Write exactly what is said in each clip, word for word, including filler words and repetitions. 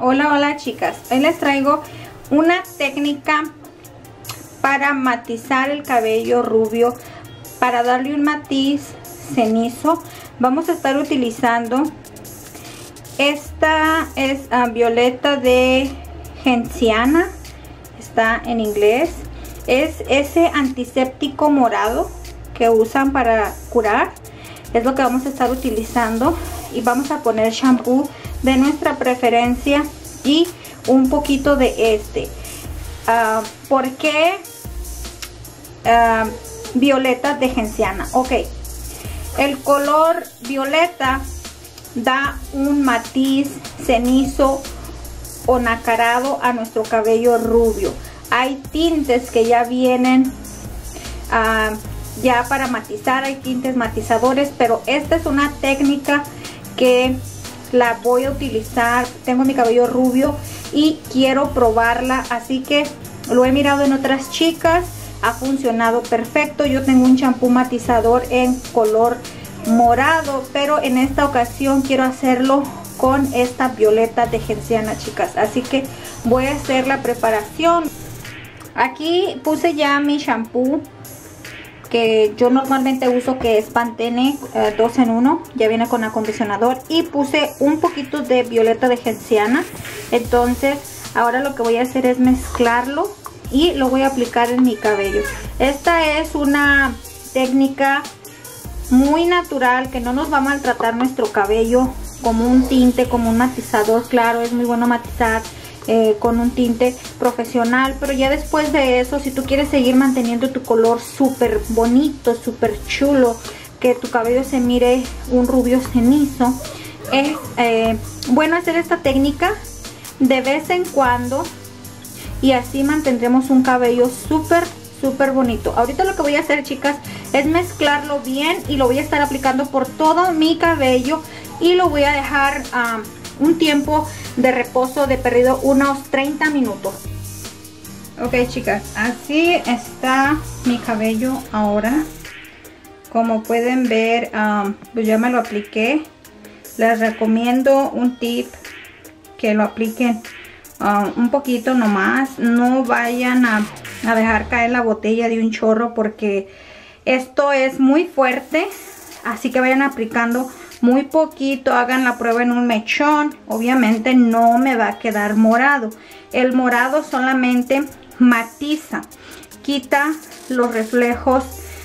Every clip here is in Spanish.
Hola, hola chicas. Hoy les traigo una técnica para matizar el cabello rubio, para darle un matiz cenizo. Vamos a estar utilizando esta es uh, Violeta de Genciana, está en inglés. Es ese antiséptico morado que usan para curar, es lo que vamos a estar utilizando, y vamos a poner shampoo de nuestra preferencia y un poquito de este. Uh, ¿Por qué uh, Violeta de Genciana? Ok, el color violeta da un matiz cenizo o nacarado a nuestro cabello rubio. Hay tintes que ya vienen uh, ya para matizar, hay tintes matizadores, pero esta es una técnica que la voy a utilizar. Tengo mi cabello rubio y quiero probarla, así que lo he mirado en otras chicas, ha funcionado perfecto. Yo tengo un champú matizador en color morado, pero en esta ocasión quiero hacerlo con esta Violeta de Genciana, chicas, así que voy a hacer la preparación. Aquí puse ya mi shampoo que yo normalmente uso, que es Pantene eh, dos en uno, ya viene con acondicionador, y puse un poquito de Violeta de Genciana. Entonces ahora lo que voy a hacer es mezclarlo y lo voy a aplicar en mi cabello. Esta es una técnica muy natural que no nos va a maltratar nuestro cabello como un tinte, como un matizador. Claro, es muy bueno matizar Eh, con un tinte profesional, pero ya después de eso, si tú quieres seguir manteniendo tu color súper bonito, súper chulo, que tu cabello se mire un rubio cenizo, es eh, bueno hacer esta técnica de vez en cuando, y así mantendremos un cabello súper súper bonito. Ahorita lo que voy a hacer, chicas, es mezclarlo bien y lo voy a estar aplicando por todo mi cabello, y lo voy a dejar um, un tiempo de reposo, de perdido unos treinta minutos. Ok, chicas, así está mi cabello ahora. Como pueden ver, um, pues ya me lo apliqué. Les recomiendo un tip, que lo apliquen um, un poquito nomás. No vayan a, a dejar caer la botella de un chorro, porque esto es muy fuerte. Así que vayan aplicando muy poquito, hagan la prueba en un mechón. Obviamente no me va a quedar morado. El morado solamente matiza, quita los reflejos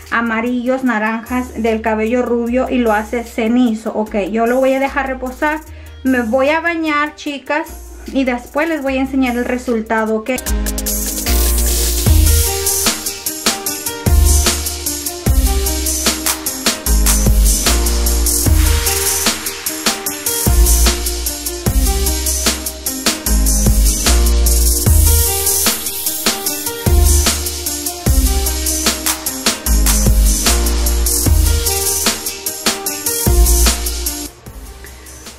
amarillos, naranjas del cabello rubio y lo hace cenizo. Ok, yo lo voy a dejar reposar, me voy a bañar, chicas, y después les voy a enseñar el resultado, ok.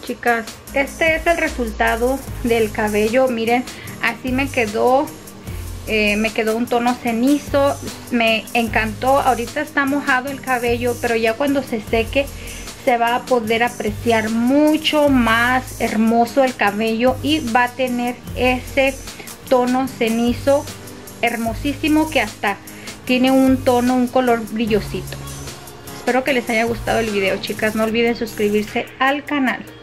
Chicas, este es el resultado del cabello. Miren, así me quedó, eh, me quedó un tono cenizo, me encantó. Ahorita está mojado el cabello, pero ya cuando se seque se va a poder apreciar mucho más hermoso el cabello, y va a tener ese tono cenizo hermosísimo, que hasta tiene un tono, un color brillosito. Espero que les haya gustado el video, chicas. No olviden suscribirse al canal.